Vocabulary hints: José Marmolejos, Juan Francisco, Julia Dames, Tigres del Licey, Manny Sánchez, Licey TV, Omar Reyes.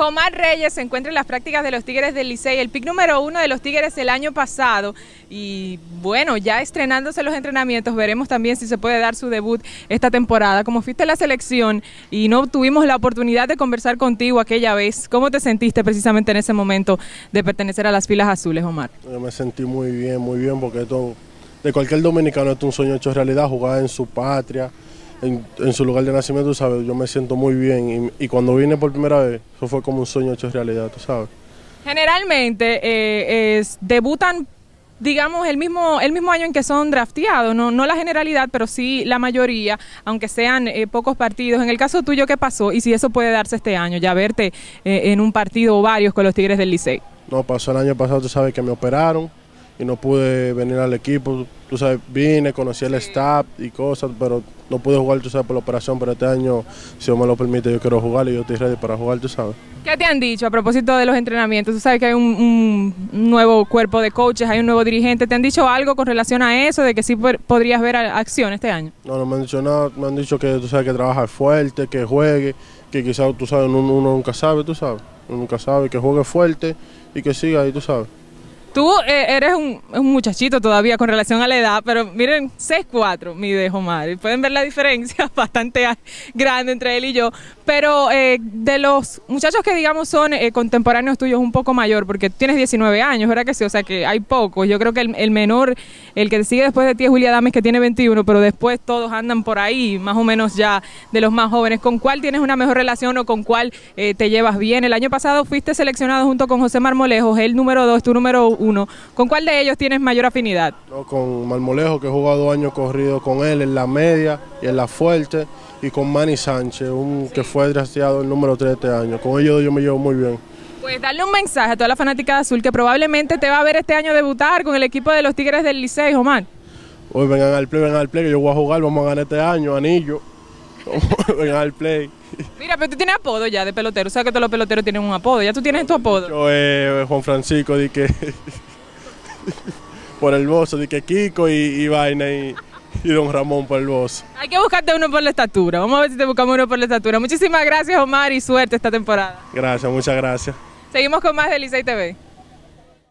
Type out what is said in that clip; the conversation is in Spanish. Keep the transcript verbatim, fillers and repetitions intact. Omar Reyes se encuentra en las prácticas de los Tigres del Licey, el pick número uno de los Tigres el año pasado. Y bueno, ya estrenándose los entrenamientos, veremos también si se puede dar su debut esta temporada. Como fuiste a la selección y no tuvimos la oportunidad de conversar contigo aquella vez, ¿cómo te sentiste precisamente en ese momento de pertenecer a las filas azules, Omar? Yo me sentí muy bien, muy bien, porque esto, de cualquier dominicano, es un sueño hecho realidad, jugar en su patria, En, en su lugar de nacimiento, tú sabes, yo me siento muy bien. Y, y cuando vine por primera vez, eso fue como un sueño hecho realidad, tú sabes. Generalmente eh, es, debutan, digamos, el mismo, el mismo año en que son drafteados, no, no la generalidad, pero sí la mayoría, aunque sean eh, pocos partidos. En el caso tuyo, ¿qué pasó? Y si eso puede darse este año, ya verte eh, en un partido o varios con los Tigres del Licey. No, pasó el año pasado, tú sabes, que me operaron y no pude venir al equipo, tú sabes, vine, conocí el staff y cosas, pero no pude jugar, tú sabes, por la operación, pero este año, si Dios me lo permite, yo quiero jugar y yo estoy ready para jugar, tú sabes. ¿Qué te han dicho a propósito de los entrenamientos? Tú sabes que hay un, un nuevo cuerpo de coaches, hay un nuevo dirigente, ¿te han dicho algo con relación a eso, de que sí podrías ver acción este año? No, no me han dicho nada, me han dicho que, tú sabes, que trabaje fuerte, que juegue, que quizás, tú sabes, uno, uno nunca sabe, tú sabes, uno nunca sabe, que juegue fuerte y que siga ahí, tú sabes. Tú eh, eres un, un muchachito todavía con relación a la edad, pero miren, seis cuatro mide Omar. Pueden ver la diferencia bastante grande entre él y yo. Pero eh, de los muchachos que, digamos, son eh, contemporáneos tuyos, un poco mayor, porque tienes diecinueve años, ¿verdad que sí? O sea que hay pocos. Yo creo que el, el menor, el que sigue después de ti es Julia Dames, que tiene veintiuno, pero después todos andan por ahí, más o menos ya de los más jóvenes. ¿Con cuál tienes una mejor relación o con cuál eh, te llevas bien? El año pasado fuiste seleccionado junto con José Marmolejos, él número dos, tú número uno. Uno. ¿Con cuál de ellos tienes mayor afinidad? No, con Marmolejo, que he jugado años corridos con él en la media y en la fuerte, y con Manny Sánchez, un, sí, que fue drafteado el número tres este año. Con ellos yo me llevo muy bien. Pues darle un mensaje a toda la fanática de azul que probablemente te va a ver este año debutar con el equipo de los Tigres del Licey, Omar. Hoy vengan al play, vengan al play, que yo voy a jugar, vamos a ganar este año, anillo. Vengan al play. Mira, pero tú tienes apodo ya de pelotero, o sea que todos los peloteros tienen un apodo, ya tú tienes tu apodo. Yo, eh, Juan Francisco, di que por el bozo, di que Kiko y, y vaina y, y Don Ramón por el bozo. Hay que buscarte uno por la estatura, vamos a ver si te buscamos uno por la estatura. Muchísimas gracias, Omar, y suerte esta temporada. Gracias, muchas gracias. Seguimos con más de Licey T V.